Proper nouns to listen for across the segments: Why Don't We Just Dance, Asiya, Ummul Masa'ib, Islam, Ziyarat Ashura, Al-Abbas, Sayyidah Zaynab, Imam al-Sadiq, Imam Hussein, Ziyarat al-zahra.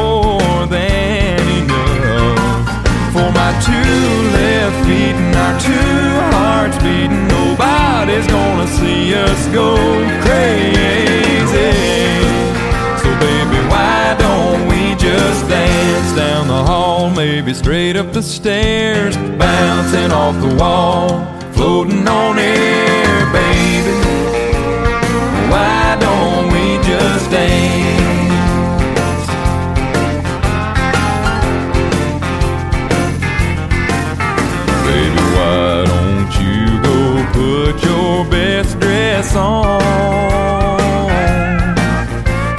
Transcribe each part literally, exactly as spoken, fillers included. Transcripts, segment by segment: more than enough for my two left feet and our two hearts beating. Nobody's gonna see us go crazy. So baby, why don't we just dance down the hall, maybe straight up the stairs, bouncing off the wall, floating on air, baby. Why don't we just dance? On.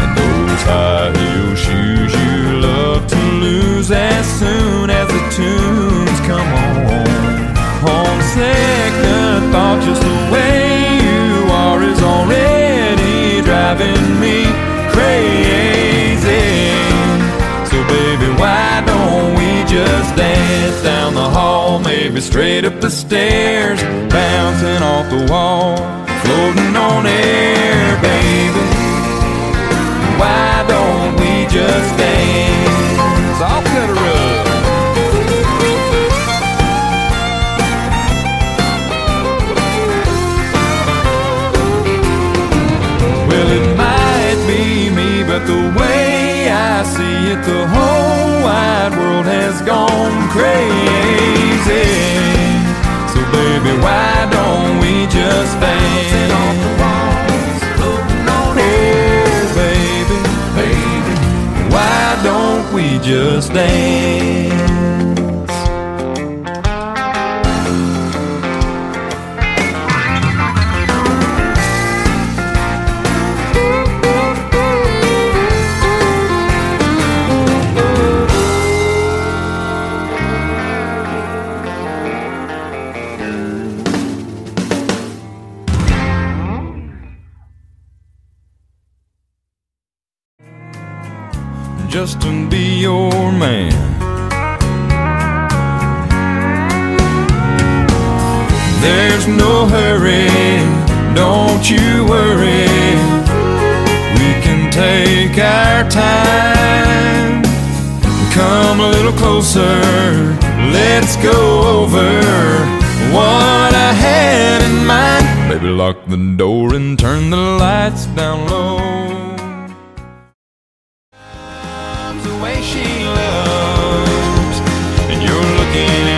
And those high heel shoes you love to lose as soon as the tunes come on. On second thought, just the way you are is already driving me crazy. So baby, why don't we just dance down the hall, maybe straight up the stairs, bouncing off the wall, floating on air, baby. Why don't we just dance? I'll cut her up. Well, it might be me, but the way I see it, the whole wide world has gone crazy. So baby, why don't we just dance? We just dance. Just to be your man, there's no hurry, don't you worry, we can take our time. Come a little closer, let's go over what I had in mind. Baby, lock the door and turn the lights down low. She loves, and you're looking